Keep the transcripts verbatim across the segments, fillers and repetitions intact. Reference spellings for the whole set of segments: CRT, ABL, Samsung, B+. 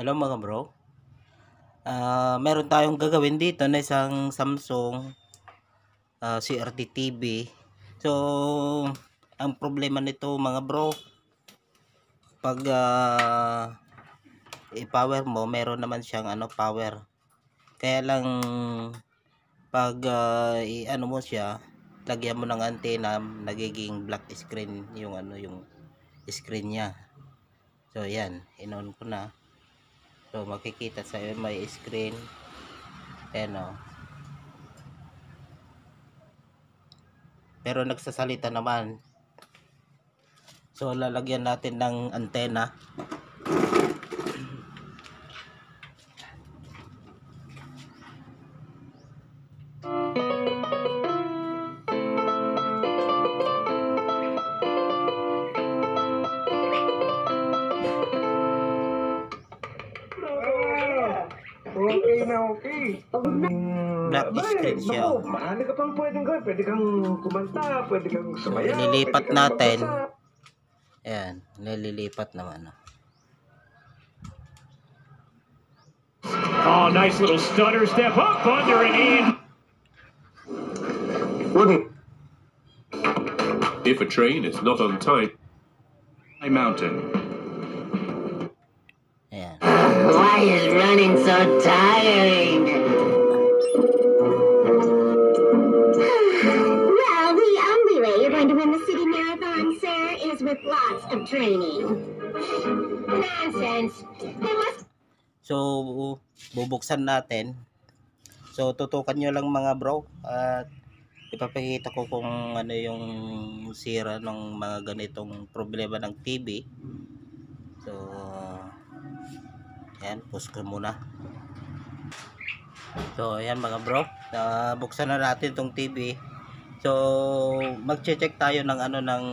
Hello mga bro, uh, meron tayong gagawin dito na isang Samsung uh, C R T T V. So ang problema nito mga bro, pag uh, i-power mo, meron naman siyang ano, power. Kaya lang pag uh, i-ano mo siya, lagyan mo ng antena, nagiging black screen yung ano, yung screen niya. So yan, in-on ko na. So makikita sa iyo may screen. Ayan o. Pero nagsasalita naman. So lalagyan natin ng antena. Okay na okay. Black screen siya. Maano ka pang pwedeng gawin. Pwede kang kumanta, pwede kang sumayaw. So, nililipat natin. Ayan, nililipat naman. Oh, nice little stutter step up under and in. Wouldn't. If a train is not on time, I mountain. Why is running so tiring? Well, the only way you're going to win the city marathon, sir, is with lots of training. Nonsense. They must... So, bubuksan natin. So, tutukan nyo lang mga bro. At ipapakita ko kung ano yung sira ng mga ganitong problema ng T V. So... ayan, push ko muna. So, ayan mga bro. Uh, buksan na natin tong T V. So, mag-check tayo ng ano ng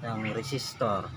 ng resistor.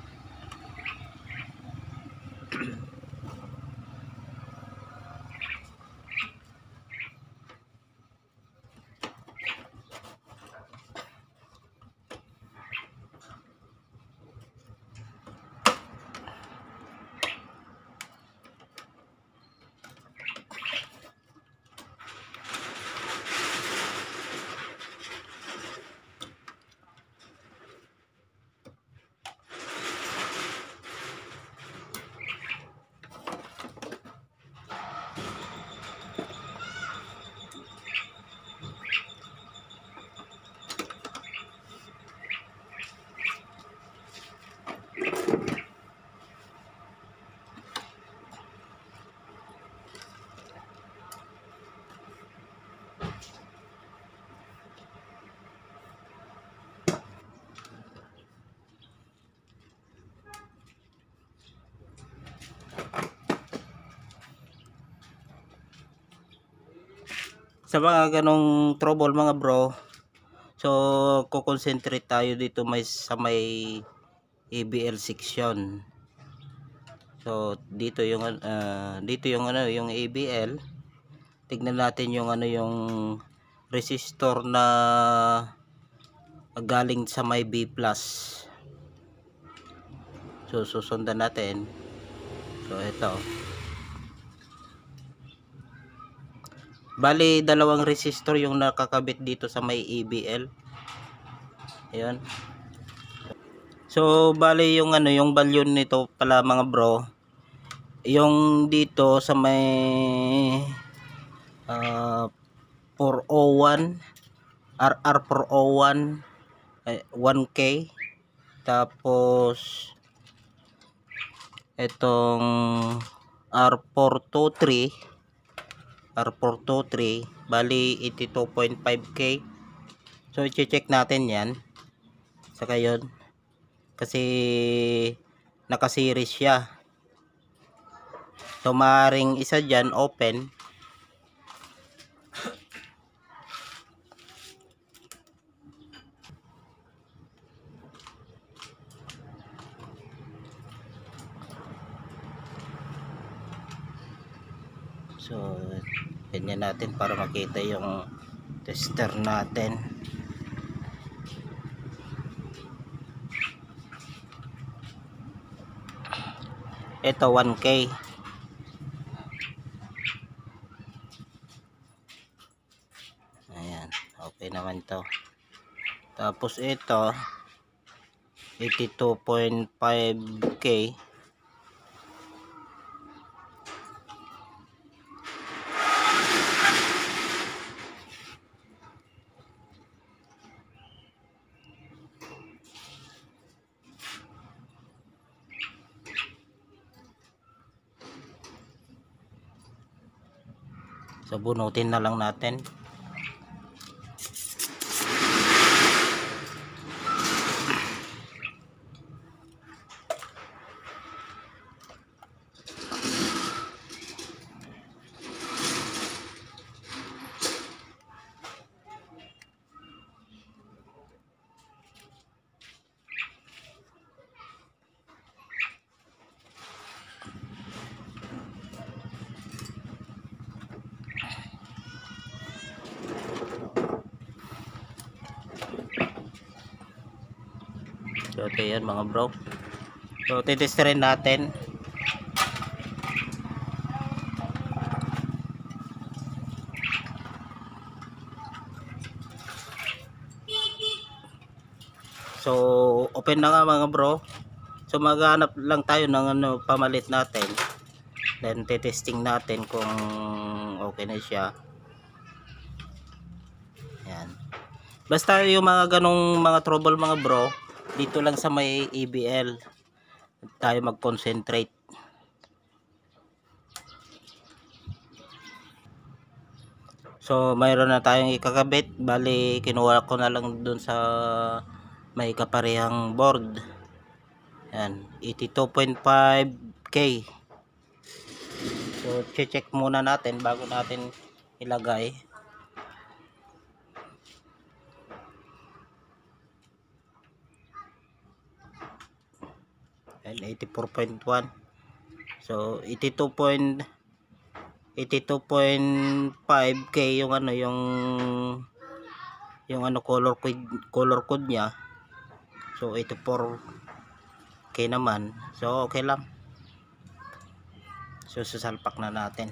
Sa mga ganong trouble mga bro, so kukonsentrate tayo dito may sa may A B L section. So dito yung uh, dito yung ano yung A B L. Tignan natin yung ano yung resistor na galing sa may B plus. So susundan natin. So ito. Bali, dalawang resistor yung nakakabit dito sa may A B L. Ayan. So, bali yung ano, yung value nito pala mga bro. Yung dito sa may uh, four oh one, R R four oh one, eh, one K. Tapos, itong R four two three. R four two three, bali eighty-two point five K. So i-check natin yan. Saka yun, kasi naka-series siya. So maaaring isa dyan open. So, ganyan natin para makita yung tester natin. Ito one K. Ayan, okay naman to. Tapos ito eighty-two point five K. So, bunutin na lang natin. Okay yan mga bro. So titestirin natin. So open na nga mga bro. So maghanap lang tayo ng ano, pamalit natin. Then titesting natin kung okay na siya. Yan. Basta yung mga ganong mga trouble mga bro, dito lang sa may A B L tayo mag-concentrate. So mayroon na tayong ikakabit, bali kinuha ko na lang dun sa may kaparehang board. Yan, eighty-two point five K. So check muna natin bago natin ilagay. eighty-four point one. So eighty-two point eighty-two point five K yung ano yung yung ano color code, color code niya. So eighty-four K naman. So okay lang. So sasalpak na natin.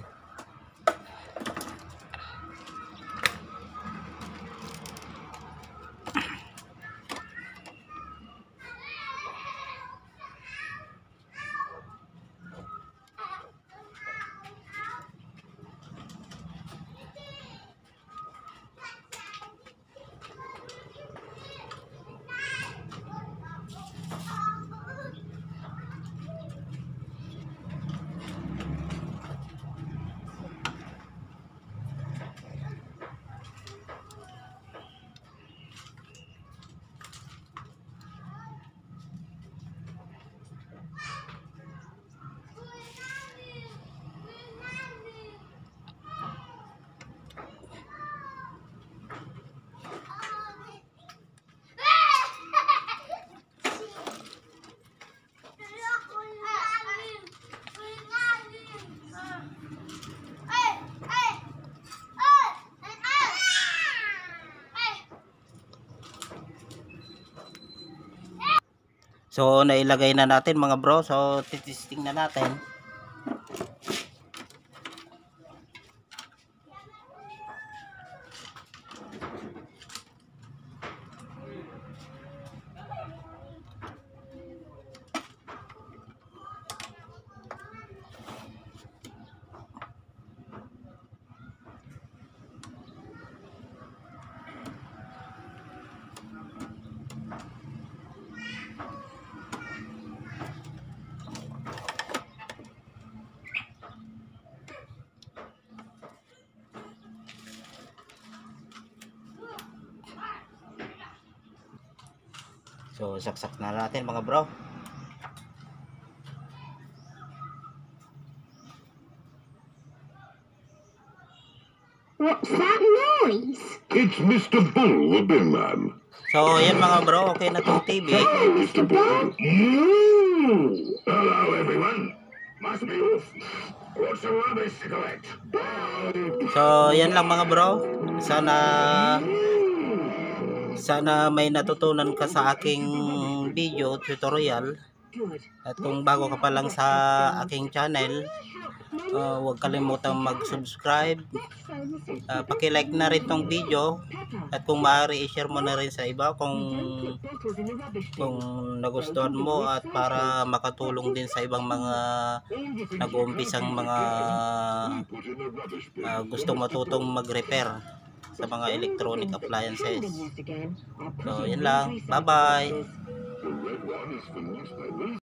So nailagay na natin mga bro. So testing na natin. So saksak na natin mga bro. What's that noise? It's Mister Bull the bin man. So yan mga bro, okay na tong T V. Hello Mister Bull. Hello everyone. Must be off. What's the rubbish cigarette? So yan lang mga bro. Sana Sana may natutunan ka sa aking video tutorial. At kung bago ka pa lang sa aking channel, uh, huwag kalimutang mag-subscribe, uh, paki-like na rin tong video, at kung maaari i-share mo na rin sa iba kung kung nagustuhan mo, at para makatulong din sa ibang mga nag-uumpisang mga uh, gustong matutong mag-repair sa mga electronic appliances. So, yun lang. Bye-bye! The red one is the most diverse.